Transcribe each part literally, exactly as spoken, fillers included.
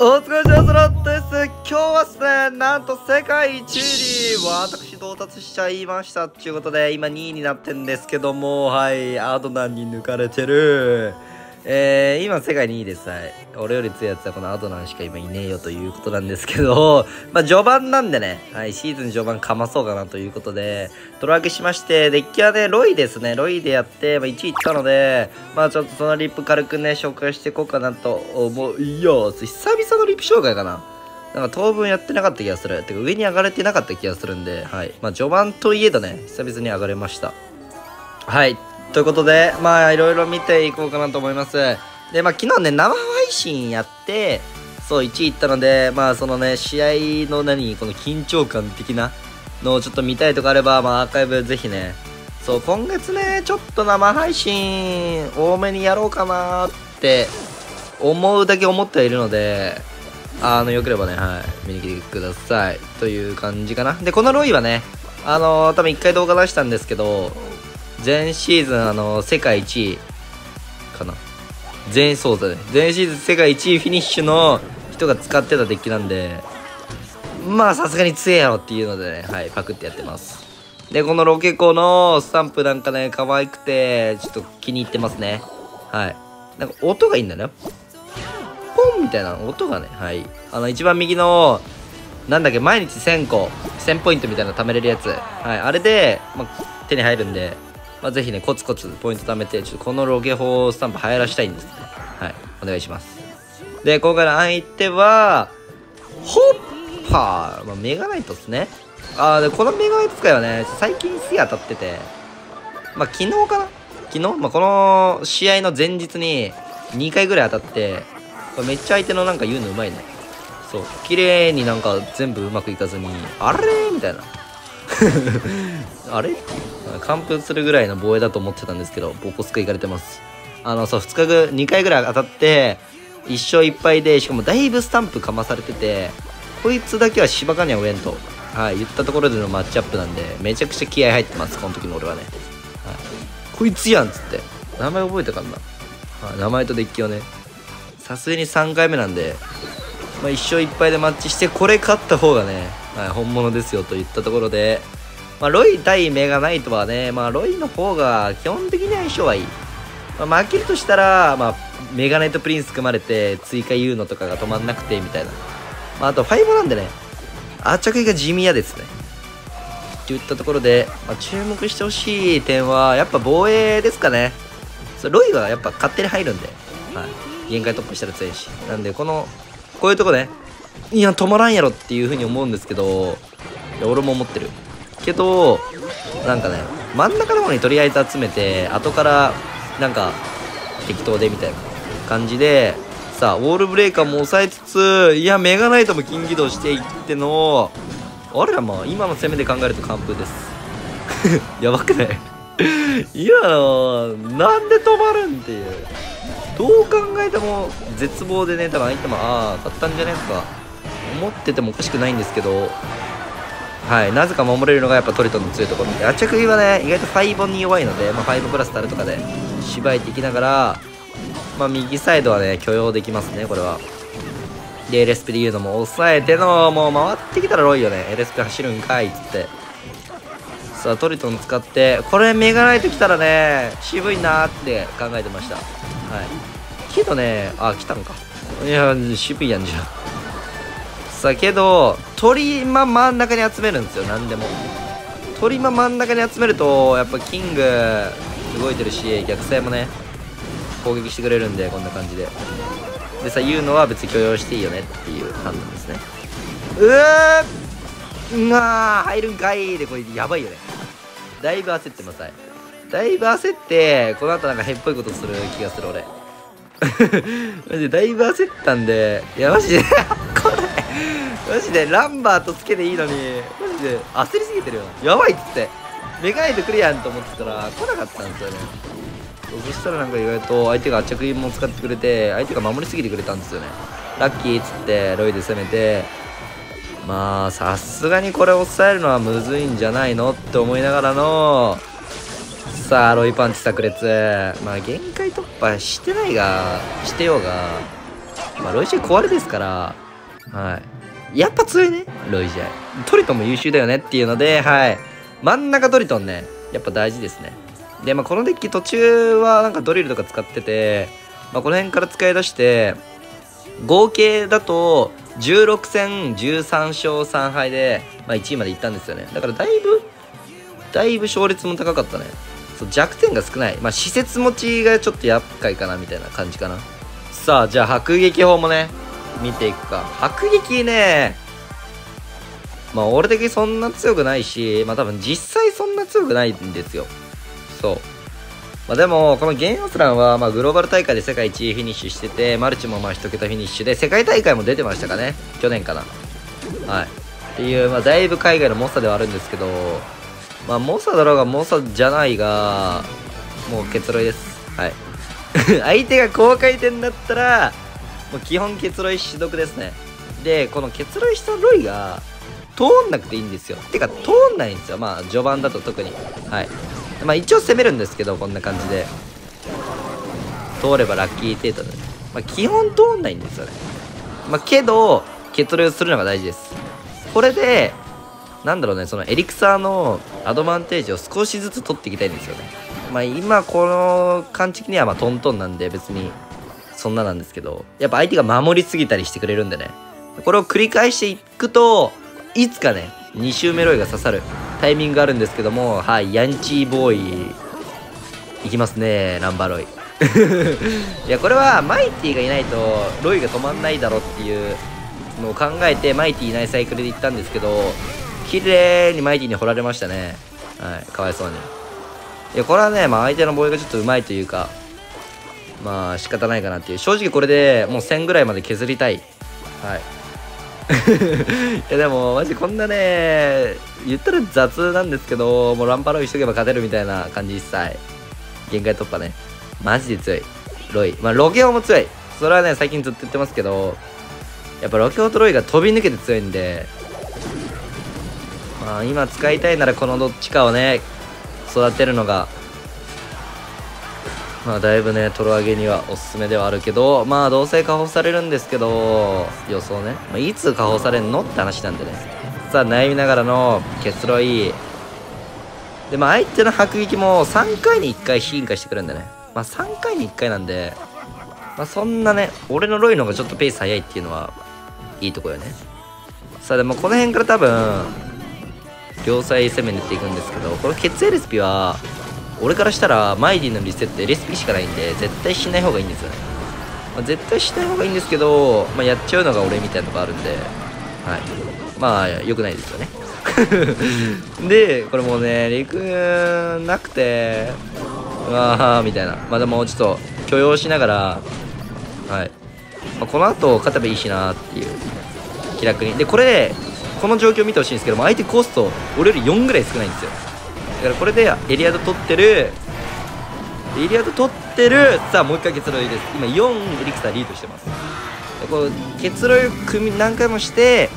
お疲れ様です。今日はですね、なんと世界一位に私到達しちゃいましたっていうことで、今にいになってんですけども、はい、アドナンに抜かれてる。えー、今世界にいです。はい、俺より強いやつはこのアドナンしか今いねえよということなんですけど、まあ序盤なんでね、はい、シーズン序盤かまそうかなということでドラ上げしまして、デッキはねロイですね、ロイでやって、まあ、いちいったので、まあちょっとそのリップ軽くね紹介していこうかなと思うよ。久々のリップ紹介かな、なんか当分やってなかった気がする、てか上に上がれてなかった気がするんで、はい、まあ序盤といえどね久々に上がれました。はい、ということで、まあいろいろ見ていこうかなと思います。で、まあ昨日ね、生配信やって、そう、いちい行ったので、まあそのね、試合の何、この緊張感的なのをちょっと見たいとかあれば、まあアーカイブぜひね、そう、今月ね、ちょっと生配信多めにやろうかなって思うだけ思ってはいるので、あの、よければね、はい、見に来てください。という感じかな。で、このロイはね、あのー、多分いっかい動画出したんですけど、前シーズン、あのー、世界いちいかな、全そうだね、前シーズン世界いちいフィニッシュの人が使ってたデッキなんで、まあさすがに強えやろっていうのでね、はい、パクってやってます。で、このロケコのスタンプなんかね可愛くてちょっと気に入ってますね。はい、なんか音がいいんだよね、ポンみたいな音がね、はい、あの一番右のなんだっけ、毎日せんこせんポイントみたいなの貯めれるやつ、はい、あれで、まあ、手に入るんで、まあぜひね、コツコツポイント貯めて、ちょっとこのロケ法スタンプ流行らしたいんですね。はい。お願いします。で、今回の相手は、ホッパー。まあ、メガナイトですね。ああ、で、このメガナイト使いはね、最近すげえ当たってて、まあ、昨日かな昨日まあ、この試合の前日ににかいぐらい当たって、めっちゃ相手のなんか言うのうまいね。そう。綺麗になんか全部うまくいかずに、あれみたいな。あれ完封するぐらいの防衛だと思ってたんですけど、ボコスカいかれてます。あの、そう、ふつかにかいぐらい当たっていっしょういっぱいで、しかもだいぶスタンプかまされてて、こいつだけはしばかにはおえんと、はい、言ったところでのマッチアップなんで、めちゃくちゃ気合入ってます、この時の俺はね、はい、こいつやんっつって名前覚えたかんな、はい、名前とデッキをね、さすがにさんかいめなんで、まあ、いっしょういっぱいでマッチして、これ勝った方がね、はい、本物ですよと言ったところで、まあ、ロイ対メガナイトはね、まあ、ロイの方が基本的に相性はいい。まあ、負けるとしたら、まあ、メガナイトプリンス組まれて追加ユーノとかが止まんなくてみたいな。まあ、あとファイブなんでね、圧着が地味やですね。といったところで、まあ、注目してほしい点は、やっぱ防衛ですかね。そう、ロイはやっぱ勝手に入るんで、はい、限界突破したら強いし。なんで、この、こういうとこね、いや、止まらんやろっていう風に思うんですけど、いや、俺も思ってる。けどなんかね、真ん中の方にとりあえず集めて、後からなんか適当でみたいな感じで、さあウォールブレーカーも抑えつつ、いやメガナイトも金起動していっての、あれら、まあ今の攻めで考えると完封です。やばくない？今のなんで止まるんっていう、どう考えても絶望でね、多分相手もああ勝ったんじゃないか思っててもおかしくないんですけど、はい、なぜか守れるのがやっぱトリトンの強いところで、圧着食いはね意外とファイボに弱いので、まあ、ファイボプラスタルとかでしばいていきながら、まあ、右サイドはね許容できますね、これは。で エルエスピー で言うのも抑えての、もう回ってきたらロイよね、 エルエスピー 走るんかいっつって、さあトリトン使って、これメガナイト来たらね渋いなーって考えてました。はい、けどね、あ来たんか、いや渋いやんじゃん。だけど鳥間真ん中に集めるんですよ、何でも鳥間真ん中に集めるとやっぱキング動いてるし、逆サイもね攻撃してくれるんで、こんな感じででさ、言うのは別に許容していいよねっていう判断ですね。うわーが入るんかいで、これやばいよね、だいぶ焦ってます。はい、だいぶ焦って、この後なんか変っぽいことする気がする俺。マジでだいぶ焦ったんで、いやマジでこれマジでランバーとつけていいのに、マジで焦りすぎてるよ、やばいっつって、メガナイト来るやんと思ってたら来なかったんですよね。そしたらなんか意外と相手が圧着も使ってくれて、相手が守りすぎてくれたんですよね。ラッキーっつってロイで攻めて、まあさすがにこれ抑えるのはむずいんじゃないのって思いながらの、さあロイパンチ炸裂、まあ限界突破してないがしてようが、まあ、ロイジア壊れですから、はい。やっぱ強いね、ロイジア。トリトンも優秀だよねっていうので、はい。真ん中トリトンね、やっぱ大事ですね。で、まあ、このデッキ途中はなんかドリルとか使ってて、まあ、この辺から使い出して、合計だとじゅうろく戦じゅうさんしょうさんはいで、まあ、いちいまでいったんですよね。だからだいぶ、だいぶ勝率も高かったね。そう、弱点が少ない。まあ、施設持ちがちょっと厄介かなみたいな感じかな。さあ、じゃあ、迫撃法もね、見ていくか。迫撃ね、まあ、俺的にそんな強くないし、まあ、多分実際そんな強くないんですよ。そう。まあ、でも、このゲンオスランは、まあ、グローバル大会で世界一位フィニッシュしてて、マルチもまあ一桁フィニッシュで、世界大会も出てましたかね。去年かな。はい。っていう、まあ、だいぶ海外の猛者ではあるんですけど、まあ、猛者だろうが猛者じゃないが、もう結論です。はい。相手が高回転だったら、もう基本結論死毒ですね。で、この結論したロイが、通んなくていいんですよ。てか、通んないんですよ。まあ、序盤だと特に。はい。まあ、一応攻めるんですけど、こんな感じで。通ればラッキー程度で。まあ、基本通んないんですよね。まあ、けど、結論するのが大事です。これで、なんだろうね、そのエリクサーのアドバンテージを少しずつ取っていきたいんですよね。まあ、今、この感じにはまあトントンなんで、別に、そんななんですけど、やっぱ相手が守りすぎたりしてくれるんでね。これを繰り返していくと、いつかね、に周目ロイが刺さるタイミングがあるんですけども、はい、ヤンチーボーイ、いきますね、ランバーロイ。いや、これはマイティがいないと、ロイが止まんないだろっていうのを考えて、マイティいないサイクルで行ったんですけど、綺麗にマイティに掘られましたね。はい、かわいそうに。いや、これはね、まあ相手のボーイがちょっと上手いというか、まあ仕方ないかなっていう。正直これでもうせんぐらいまで削りたい。はい。いやでもマジこんなね、言ったら雑なんですけど、もうランパロイしとけば勝てるみたいな感じ一切。限界突破ね。マジで強い。ロイ。まあロケオも強い。それはね、最近ずっと言ってますけど、やっぱロケオとロイが飛び抜けて強いんで、まあ今使いたいならこのどっちかをね、育てるのが、まあだいぶね、トロ上げにはおすすめではあるけど、まあどうせ下放されるんですけど、予想ね、まあ、いつ下放されんのって話なんでね。さあ悩みながらの結露いいで、まあ相手の迫撃もさんかいにいっかい進化してくるんでね、まあさんかいにいっかいなんで、まあそんなね、俺のロイの方がちょっとペース早いっていうのはいいとこよね。さあでもこの辺から多分両サイ攻めにっていくんですけど、この血液レシピは俺からしたらマイディのリセットでレシピしかないんで絶対しない方がいいんですよね、まあ、絶対しない方がいいんですけど、まあ、やっちゃうのが俺みたいなのがあるんで、はい、まあ良くないですよね。でこれもうね陸なくてうわーみたいな、まあでもちょっと許容しながら、はい、まあ、この後勝てばいいしなーっていう気楽に。でこれこの状況を見てほしいんですけども、相手コスト俺よりよんぐらい少ないんですよ。だからこれでエリアド取ってる、エリアド取ってる、さあもういっかい結露です。今よんエリクサーリードしてます。でこう結露組み何回もして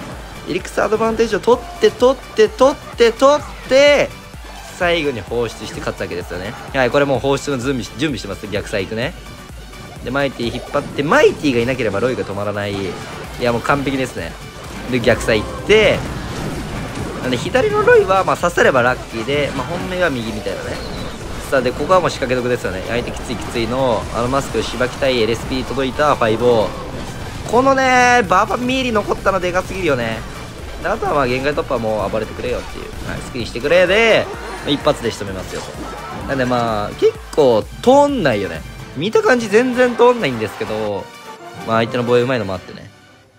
エリクサーアドバンテージを取って取って取って取って最後に放出して勝つわけですよね。はい、これもう放出の準備準備してます。逆サイ行くね。でマイティ引っ張って、マイティがいなければロイが止まらない。いやもう完璧ですね。で逆サイ行ってなんで左のロイはまあ刺さればラッキーで、まあ、本命は右みたいなね。さあでここはもう仕掛け得ですよね。相手きついきついのあのマスクをしばきたい。 エルエスピー 届いたごをこのねバーバミリ残ったのでかすぎるよね。であとはまあ限界突破も暴れてくれよっていう、はい、スキーしてくれで一発で仕留めますよと。なんでまあ結構通んないよね。見た感じ全然通んないんですけど、まあ相手の防衛うまいのもあってね、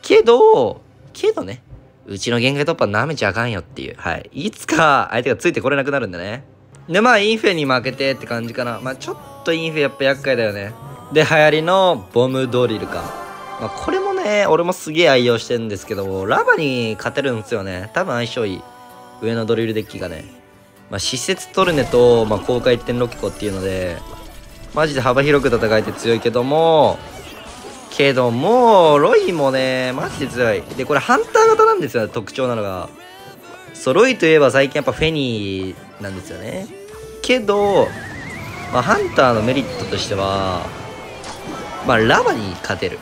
けどけどねうちの限界突破舐めちゃあかんよっていう。はい。いつか相手がついてこれなくなるんだね。で、まあ、インフェに負けてって感じかな。まあ、ちょっとインフェやっぱ厄介だよね。で、流行りのボムドリルか。まあ、これもね、俺もすげえ愛用してるんですけど、ラバに勝てるんですよね。多分相性いい。上のドリルデッキがね。まあ、施設トルネと、まあ、高回転ロキコっていうので、マジで幅広く戦えて強いけども、けどもうロイもねマジで強い。でこれハンター型なんですよ、特徴なのが。そうロイといえば最近やっぱフェニーなんですよね。けど、まあ、ハンターのメリットとしてはまあラバに勝てる。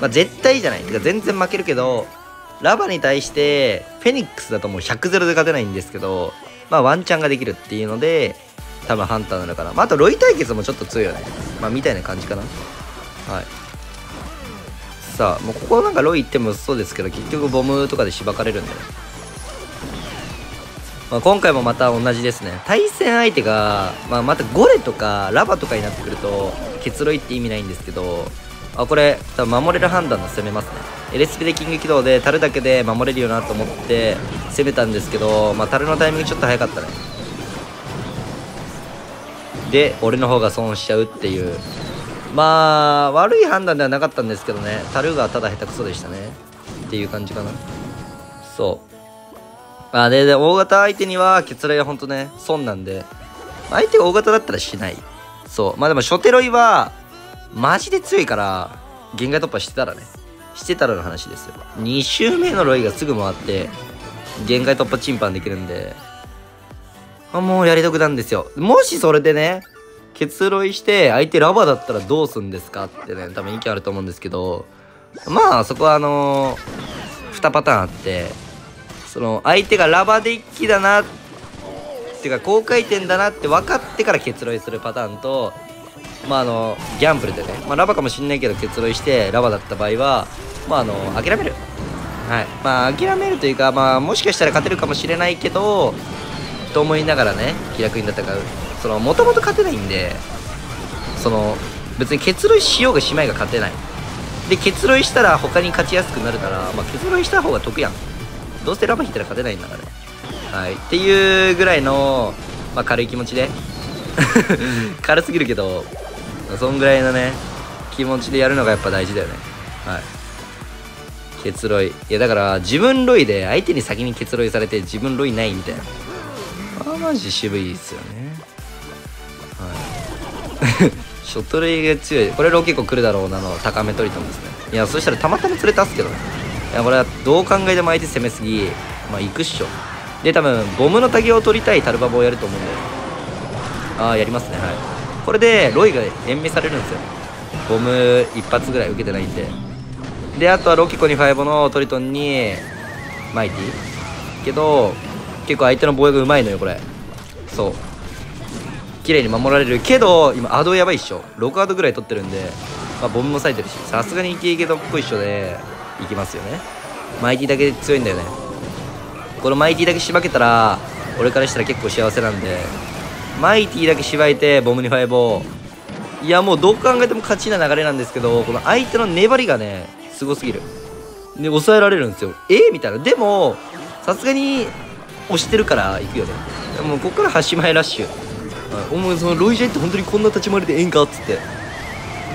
まあ、絶対じゃない。てか全然負けるけど、ラバに対して、フェニックスだともう ひゃくたいゼロ で勝てないんですけど、まあワンチャンができるっていうので、多分ハンターなのかな。まああとロイ対決もちょっと強いよね。まあみたいな感じかな。はい。さあ、もうここなんかロイ行ってもそうですけど、結局ボムとかでしばかれるんだよ。まあ今回もまた同じですね。対戦相手が、まあまたゴレとかラバとかになってくると、結露って意味ないんですけど、あ、これ、多分守れる判断で攻めますね。エルエスピー でキング起動で、樽だけで守れるよなと思って攻めたんですけど、まあ、樽のタイミングちょっと早かったね。で、俺の方が損しちゃうっていう。まあ、悪い判断ではなかったんですけどね。樽がただ下手くそでしたね。っていう感じかな。そう。あ、で、で、大型相手には、結露はほんとね、損なんで。相手が大型だったらしない。そう。まあでも、初手ロイは、マジで強いから、限界突破してたらね。してたらの話ですよ。に周目のロイがすぐ回って、限界突破チンパンできるんで、あ、もうやり得なんですよ。もしそれでね、結ロイして、相手ラバだったらどうすんですかってね、多分意見あると思うんですけど、まあ、そこはあのー、にパターンあって、その、相手がラバデッキだな、っていうか、高回転だなって分かってから結ロイするパターンと、まああのギャンブルでね、まあ、ラバかもしんないけど結露してラバだった場合はまああの諦める、はい、まあ諦めるというか、まあもしかしたら勝てるかもしれないけどと思いながらね、気楽に戦う。そのもともと勝てないんで、その別に結露しようがしまいが勝てないで、結露したら他に勝ちやすくなるから、まあ、結露した方が得やん。どうせラバ引いたら勝てないんだからね、はい、っていうぐらいの、まあ、軽い気持ちで軽すぎるけどそんぐらいのね気持ちでやるのがやっぱ大事だよね。はい、結露いやだから自分ロイで相手に先に結露されて自分ロイないみたいな、まあマジ渋いですよね。はいショットロイが強い。これロ結構来るだろうなの高めトリトンですね。いやそしたらたまたま連れ出すけどね。いやこれはどう考えても相手攻めすぎ、まあ行くっしょ。で多分ボムのタゲを取りたいタルバボをやると思うんだよ。ああやりますね。はい、これでロイが延命されるんですよ。ボム一発ぐらい受けてないんで。であとはロキコにファイボのトリトンにマイティけど、結構相手の防衛がうまいのよこれ。そう綺麗に守られるけど、今アドやばいっしょ。ろくアドぐらい取ってるんで、まあ、ボムも割いてるし、さすがにイケイケドっぽいっしょでいきますよね。マイティだけ強いんだよね。このマイティだけしばけたら俺からしたら結構幸せなんで、マイティだけしばいてボムにファイボー。いやもうどう考えても勝ちな流れなんですけど、この相手の粘りがねすごすぎるで抑えられるんですよ。えー、みたいな。でもさすがに押してるから行くよね。でもここから端前ラッシュ、はい、お前そのロイジャイって本当にこんな立ち回りでええんかっつって、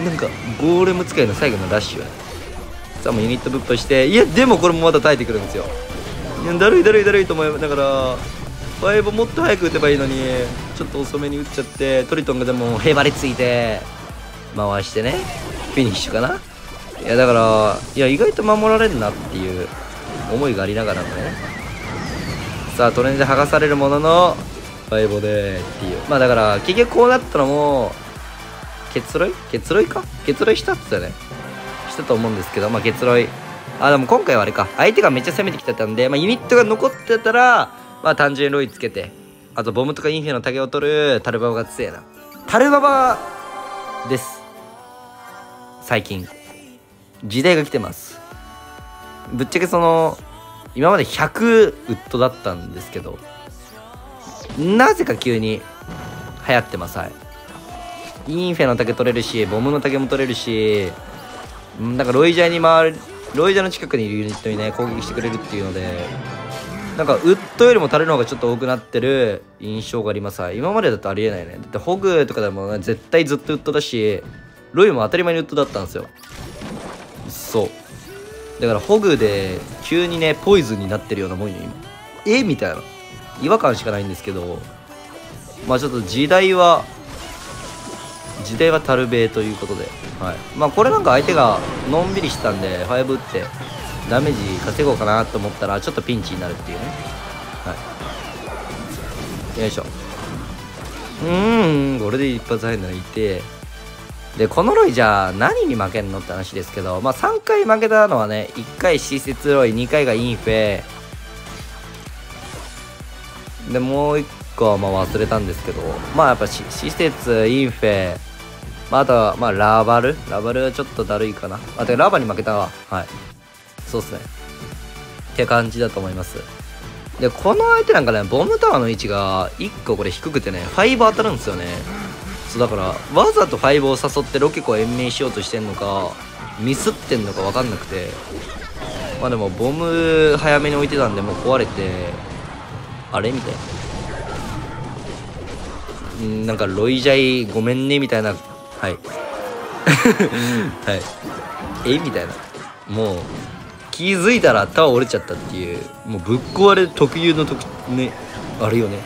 なんかゴーレム使いの最後のラッシュ。さあもうユニットぶっ破して、いやでもこれもまだ耐えてくるんですよ。いやだるいだるいだるいと思いながらファイボもっと早く打てばいいのに、ちょっと遅めに打っちゃって、トリトンがでもへばりついて回してねフィニッシュかな。いやだからいや意外と守られるなっていう思いがありながらもね。さあトレンドで剥がされるもののファイボでっていう。まあだから結局こうなったのも結露結露か結露したっつったよね、したと思うんですけど、まあ結露。あでも今回はあれか、相手がめっちゃ攻めてきてたんで、まあ、ユニットが残ってたらまあ単純にロイつけて、あとボムとかインフェのタゲを取るタルババが強えな。タルババです。最近。時代が来てます。ぶっちゃけその、今までひゃくウッドだったんですけど、なぜか急に流行ってます。はい。インフェのタゲ取れるし、ボムのタゲも取れるし、んなんかロイジャーに回る、ロイジャーの近くにいるユニットにね、攻撃してくれるっていうので、なんかウッドよりもタルの方がちょっと多くなってる印象があります。今までだとありえないね。だってホグとかでも、ね、絶対ずっとウッドだし、ロイも当たり前にウッドだったんですよ。そうだからホグで急にねポイズンになってるようなもんよ今。えみたいな違和感しかないんですけど、まあちょっと時代は時代はタルベーということで、はい、まあこれなんか相手がのんびりしてたんでファイブ打ってダメージ稼ごうかなと思ったらちょっとピンチになるっていうね。はいよいしょ。うーんこれで一発入るのいて、でこのロイじゃあ何に負けんのって話ですけど、まあ、さんかい負けたのはね、いっかい施設ロイ、にかいがインフェで、もういっこはまあ忘れたんですけど、まあやっぱ施設、インフェ、まあ、あとはまあラバル、ラバルはちょっとだるいかなあ、てラバに負けたわ。はい、そうっすねって感じだと思います。でこの相手なんかね、ボムタワーの位置がいっここれ低くてね、ファイブ当たるんですよね。そうだからわざとファイブを誘ってロケコを延命しようとしてんのかミスってんのか分かんなくて、まあでもボム早めに置いてたんでもう壊れて、あれみたいな、んなんかロイジャイごめんねみたいな、はいはいえみたいな、もう気づいたらタワー折れちゃったっていう、もうぶっ壊れ特有の特ねあるよね、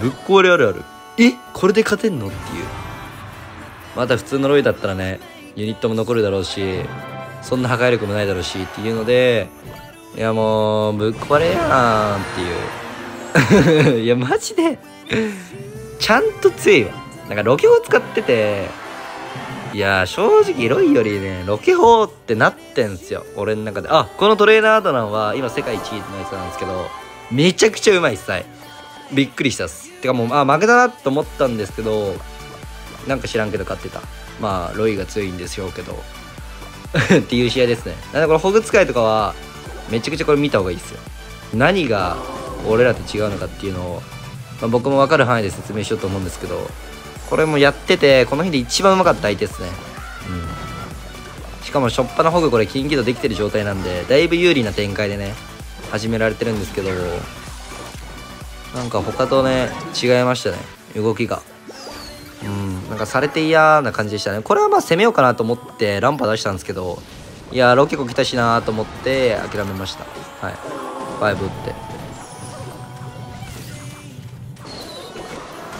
ぶっ壊れあるある、えこれで勝てんのっていう。また普通のロイだったらねユニットも残るだろうし、そんな破壊力もないだろうしっていうので、いやもうぶっ壊れやんっていういやマジでちゃんと強いわ。なんかロケ砲使ってて、いや正直ロイよりねロケ砲ってなってんすよ俺の中で。あこのトレーナーアドランは今世界一位のやつなんですけど、めちゃくちゃうまいっす。はいびっくりしたっす。てかもうあ負けたなと思ったんですけど、なんか知らんけど勝ってた。まあロイが強いんでしょうけどっていう試合ですね。なんでこのホグ使いとかはめちゃくちゃこれ見た方がいいっすよ。何が俺らと違うのかっていうのを、まあ、僕も分かる範囲で説明しようと思うんですけど、これもやっててこの日で一番うまかった相手ですね、うん、しかも初っ端のホグこれ近畿度できてる状態なんで、だいぶ有利な展開でね始められてるんですけど、なんか他とね違いましたね動きが。うんなんかされて嫌な感じでしたね。これはまあ攻めようかなと思ってランパ出したんですけど、いやロケコ来たしなーと思って諦めました。はいファイブ打って、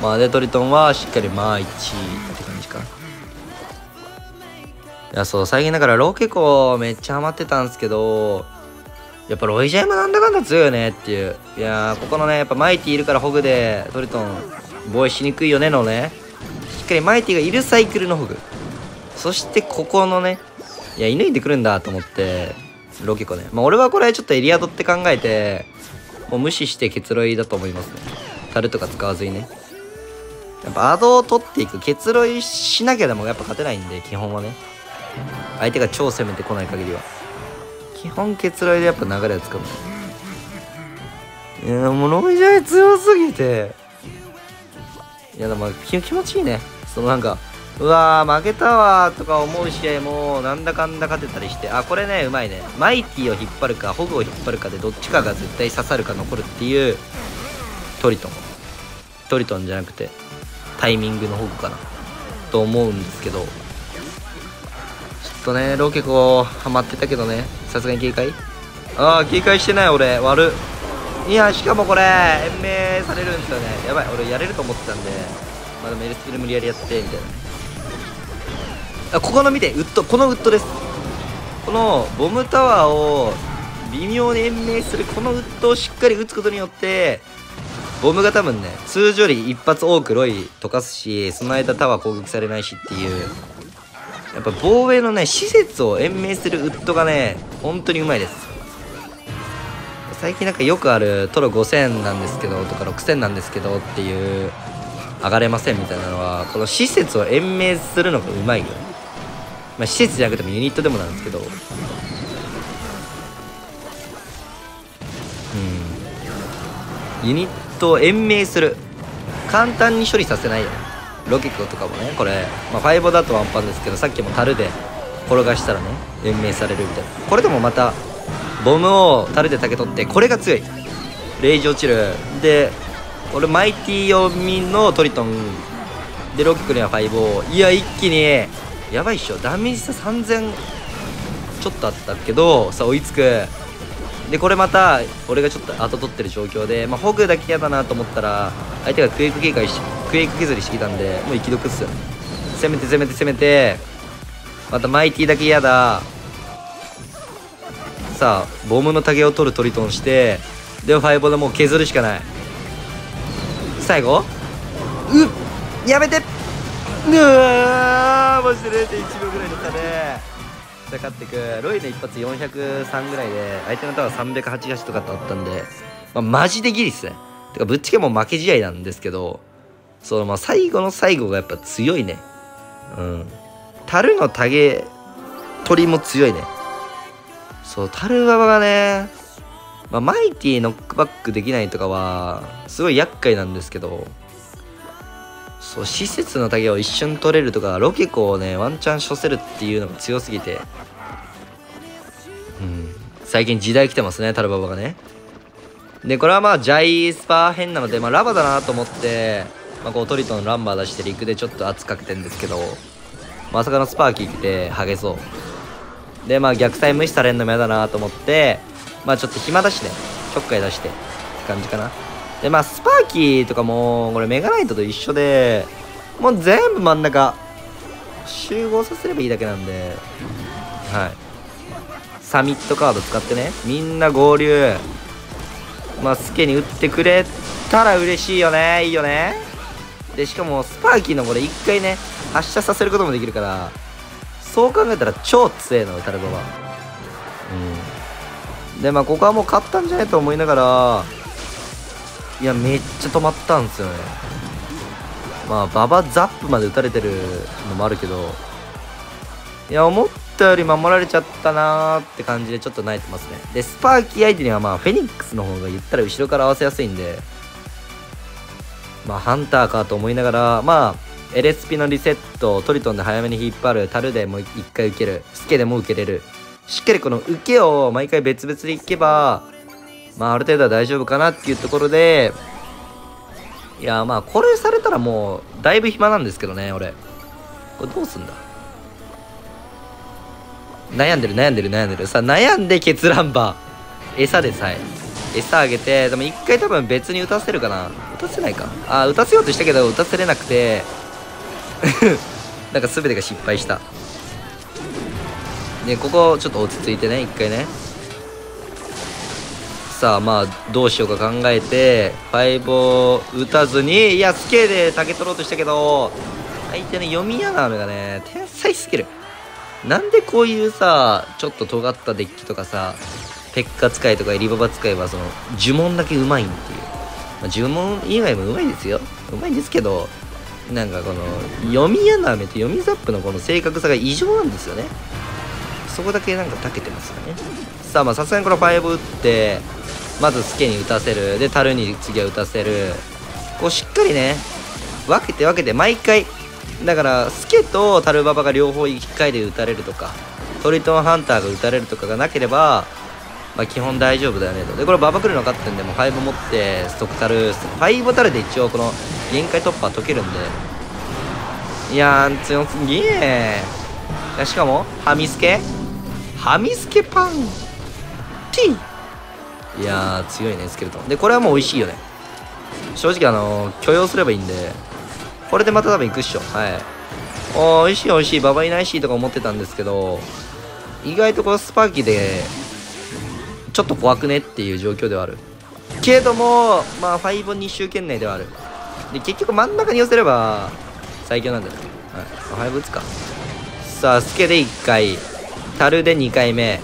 まあでトリトンはしっかりまあいちって感じか。いやそう最近だからロケコめっちゃハマってたんですけど、やっぱロイジャイもなんだかんだ強いよねっていう。いやーここのねやっぱマイティいるからホグでトリトン防衛しにくいよねのね、しっかりマイティがいるサイクルのホグ、そしてここのねいや射抜いてくるんだと思ってロケコね、まあ、俺はこれちょっとエリアドって考えてもう無視して結露だと思いますね。樽とか使わずにねやっぱアドを取っていく、結露しなきゃでもやっぱ勝てないんで、基本はね相手が超攻めてこない限りは基本結露でやっぱ流れをつかむ。いやもうロイジャイ強すぎて、いやでも気持ちいいね。そのなんかうわー負けたわーとか思う試合もなんだかんだ勝てたりして、あこれねうまいね、マイティを引っ張るかホグを引っ張るかでどっちかが絶対刺さるか残るっていう。トリトントリトンじゃなくてタイミングのホグかなと思うんですけど、ちょっとねロケコハマってたけどね、さすがに警戒、ああ警戒してない俺悪い。いやしかもこれ延命されるんですよね、やばい俺やれると思ってたんで、まあでもエルスピル無理やりやってみたいな。あここの見てウッド、このウッドです。このボムタワーを微妙に延命するこのウッドをしっかり打つことによってボムが多分ね通常より一発多くロイ溶かすし、その間タワー攻撃されないしっていう、やっぱ防衛のね施設を延命するウッドがね本当にうまいです。最近なんかよくあるトロごせんなんですけどとかろくせんなんですけどっていう上がれませんみたいなのはこの施設を延命するのがうまいよ、まあ、施設じゃなくてもユニットでもなんですけど、うんユニットを延命する、簡単に処理させないよね。ロケコとかもねこれ、まあ、ファイボだとワンパンですけど、さっきも樽で転がしたらね延命されるみたいな。これでもまたボムを樽で竹取って、これが強いレイジ落ちるで、俺マイティ読みのトリトンでロケコにはファイボ、いや一気にやばいっしょ、ダメージ差さんぜんちょっとあったけどさ追いつくで、これまた俺がちょっと後取ってる状況で、まあ、ホグだけ嫌だなと思ったら相手がクエイク警戒してクエイク削りしてきたんでもう息毒っすよね。攻めて攻めて攻めて、またマイティだけ嫌だ、さあボムの竹を取るトリトンして、でファイボでもう削るしかない。最後うっやめてうわー、マジで れいてんいち 秒ぐらいでしたね。戦ってくロイの一発よんひゃくさんぐらいで、相手のタワーさんびゃくはちじゅうはちとかだったんで、まあ、マジでギリっすね。てかぶっちゃけもう負け試合なんですけど、そのまあ最後の最後がやっぱ強いね。うん、樽のタゲ取りも強いね。そう、樽側がね、まあ、マイティノックバックできないとかはすごい厄介なんですけど、そう、施設のタゲを一瞬取れるとか、ロケコをねワンチャンしょせるっていうのが強すぎて、うん、最近時代来てますね、タルババがね。でこれはまあジャイスパー変なので、まあ、ラバだなと思って、まあ、こうトリトンのランバー出して陸でちょっと圧かけてるんですけど、まさかのスパーキー来てハゲそうで、まあ逆サイ無視されんのも嫌だなと思って、まあちょっと暇だしね、ちょっかい出してって感じかな。でまあスパーキーとかもこれメガナイトと一緒で、もう全部真ん中集合させればいいだけなんで、はい、サミットカード使ってね、みんな合流、まあスケに打ってくれたら嬉しいよね。いいよね。でしかもスパーキーのこれ一回ね発射させることもできるから、そう考えたら超強えのタルバは。うんでまあここはもう勝ったんじゃないと思いながら、いやめっちゃ止まったんですよね。まあババザップまで打たれてるのもあるけど、いや思ったより守られちゃったなーって感じで、ちょっと泣いてますね。でスパーキー相手にはまあフェニックスの方が言ったら後ろから合わせやすいんで、まあハンターかと思いながら、まあエレスピのリセットをトリトンで早めに引っ張る、タルでもう一回受ける、スケでも受けれる、しっかりこの受けを毎回別々でいけば、まあある程度は大丈夫かなっていうところで、いやまあこれされたらもうだいぶ暇なんですけどね、俺これどうすんだ、悩んでる悩んでる悩んでるさあ、悩んでケツランバー餌でさえ餌あげて、でも一回多分別に打たせるかな、打たせないか、あ打たせようとしたけど打たせれなくてなんか全てが失敗したね。ここちょっと落ち着いてね、一回ね、さあまあどうしようか考えて、ファイブを打たずに、いやスケでタゲ取ろうとしたけど、相手の読み穴がね天才スキルなんで、こういうさちょっと尖ったデッキとかさ、ペッカ使いとかエリババ使いはその呪文だけうまいんっていう、まあ、呪文以外もうまいですよ、うまいんですけど、なんかこの読み穴めと読みザップのこの正確さが異常なんですよね。そこだけなんか長けてますよね。さあまあさすがにこのファイブ打って、まずスケに打たせる、で樽に次は打たせる、こうしっかりね分けて分けて、毎回だからスケと樽ババが両方いっかいで打たれるとか、トリトンハンターが打たれるとかがなければ、まあ、基本大丈夫だよねと。でこれババ来るの分かってんで、もうファイブ持ってストック樽ファイブ樽で一応この限界突破解けるんで、いやー強すぎー。しかもハミスケハミスケパンティー、いやー強いねスケルトンで。これはもう美味しいよね、正直あのー、許容すればいいんで、これでまた多分いくっしょ。はい、おー美味しい美味しい、ババいないしとか思ってたんですけど、意外とこのスパーキーでちょっと怖くねっていう状況ではあるけども、まあファイブに周圏内ではある。で結局真ん中に寄せれば最強なんだよね。はい、ファイブ打つか。さあスケでいっかい、樽でにかいめ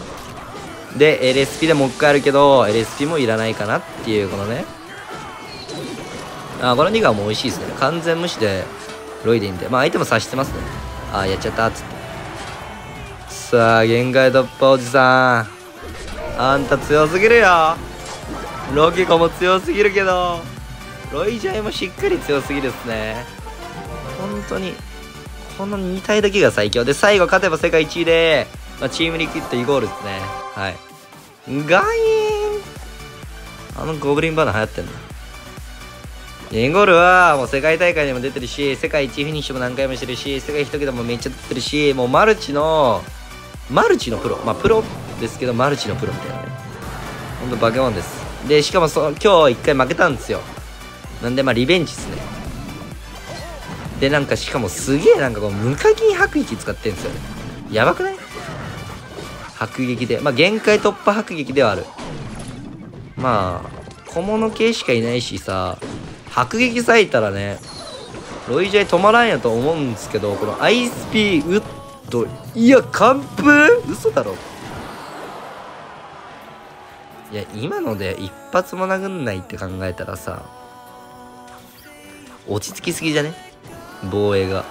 で、 エルエスピー でもういっかいあるけど エルエスピー もいらないかなっていう、このね、あこのにがいも美味しいですね。完全無視でロイでいいんで、まあ相手も察してますね。ああやっちゃったっつって、さあ限界突破おじさん、あんた強すぎるよ。ロケコも強すぎるけど、ロイジャイもしっかり強すぎるっすね。本当にこのに体だけが最強で、最後勝てば世界いちいで、まあ、チームリキッドイコールっすね。はい、ガイーン、あのゴブリンバナ流行ってんだ。インゴールはもう世界大会にも出てるし、世界いちフィニッシュも何回もしてるし、世界一桁もめっちゃ出てるし、もうマルチのマルチのプロ、まあプロですけどマルチのプロみたいなね、ほんとバケモンです。でしかもその今日一回負けたんですよ。なんでまあリベンジっすね。でなんかしかもすげえなんかこう無課金迫撃使ってんですよね。やばくない？迫撃でまあ限界突破迫撃ではある。まあ小物系しかいないしさ、迫撃割いたらねロイジェイ止まらんやと思うんですけど、このアイスピーウッド、いや完封、嘘だろ。いや今ので一発も殴んないって考えたらさ、落ち着きすぎじゃね、防衛が。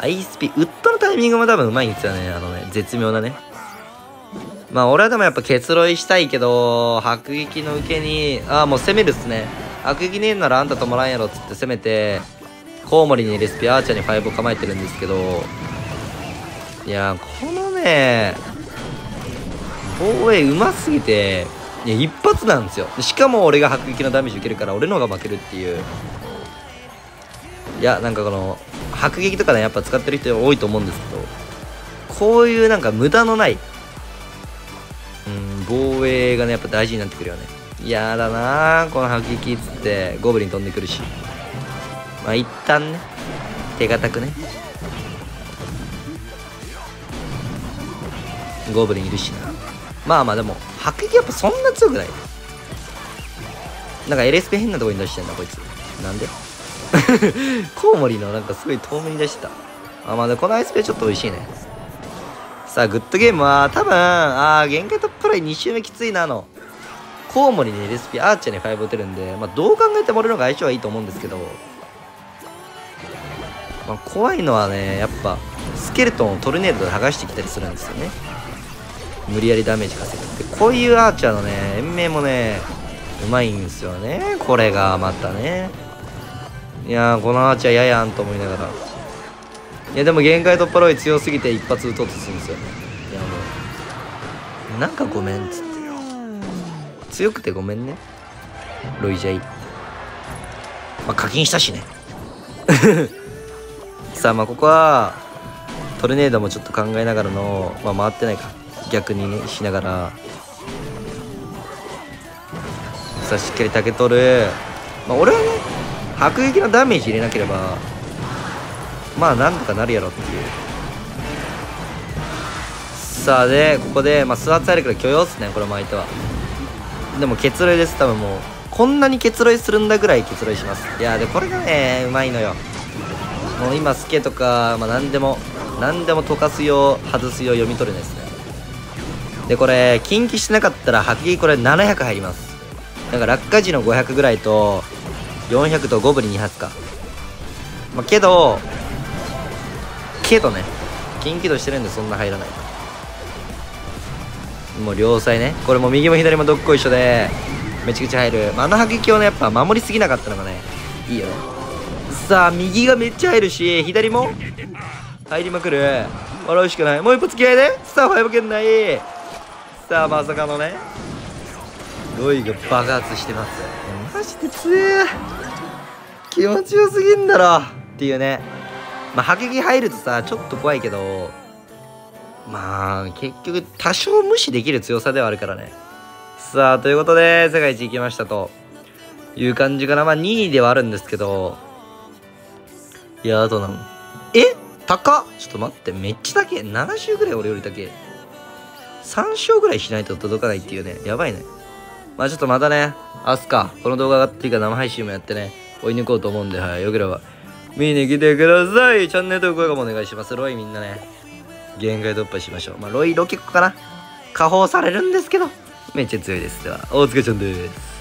アイスピーウッドのタイミングも多分うまいんですよね、あのね、絶妙なね。まあ俺はでもやっぱ結露したいけど、迫撃の受けに、ああもう攻めるっすね。迫撃ねえんならあんた止まらんやろっつって攻めて、コウモリにレシピ、アーチャーにファイブを構えてるんですけど、いやーこのね、防衛うますぎて、いや一発なんですよ。しかも俺が迫撃のダメージ受けるから俺の方が負けるっていう。いやなんかこの迫撃とかねやっぱ使ってる人多いと思うんですけど、こういうなんか無駄のない防衛がねやっぱ大事になってくるよね。嫌だなこの迫撃っつってゴブリン飛んでくるし、まあ一旦ね手堅くね、ゴブリンいるしな。まあまあでも迫撃やっぱそんな強くない。なんか エルエスピー 変なとこに出してんだこいつ、なんでコウモリのなんかすごい遠目に出してた。あまあでこの エルエスピー ちょっと美味しいね。さあグッドゲームは多分、ああ限界突破ラインに周目きついな。あのコウモリにレシピ、アーチャーにファイブ打てるんで、まあ、どう考えても俺の方が相性はいいと思うんですけど、まあ、怖いのはねやっぱスケルトンをトルネードで剥がしてきたりするんですよね、無理やりダメージ稼ぐって。こういうアーチャーのね延命もねうまいんですよね、これがまたね。いやーこのアーチャーややんと思いながら、いやでも限界突破ロイ強すぎて一発撃とうとするんですよね。いやもうなんかごめんっつって、強くてごめんねロイジェイ。まあ課金したしねさあまあここはトルネードもちょっと考えながらの、まあ回ってないか逆にねしながら、さあしっかり竹取る。まあ俺はね迫撃のダメージ入れなければまあなんとかなるやろっていう。さあでここで、まあ、スワッツ入るから許容っすね、これも相手は。でも結露です、多分もうこんなに結露するんだぐらい結露します。いやでこれがねうまいのよ。もう今スケとか、まあ、何でも何でも溶かすよう外すよう読み取るんですね。でこれ禁忌してなかったら迫撃これななひゃく入ります。なんか落下時のごひゃくぐらいとよんひゃくとゴブリンに発か、まあ、けどけどね近軌道してるんでそんな入らない。もう両サイね、これも右も左もどっこい一緒でめちゃくちゃ入る、まあ、あの迫撃をねやっぱ守りすぎなかったのがねいいよね。さあ右がめっちゃ入るし左も入りまくる、笑うしかない。もう一発気合いでさあファイブ圏内。さあまさかのねロイが爆発してます。マジで強え、気持ちよすぎんだろっていうね。まあ、迫撃入るとさちょっと怖いけど、まあ結局多少無視できる強さではあるからね。さあということで世界一行きましたという感じかな。まあにいではあるんですけど、いやあとなのえ高っ、ちょっと待って、めっちゃ高え、ななじゅうぐらい俺より高え、さん勝ぐらいしないと届かないっていうね、やばいね。まあちょっとまたね明日かこの動画上がっていいか生配信もやってね追い抜こうと思うんで、はい、よければ見に来てください。チャンネル登録もお願いします。ロイみんなね、限界突破しましょう。まあ、ロイロケッコかな。下放されるんですけど、めっちゃ強いです。では、大塚ちゃんです。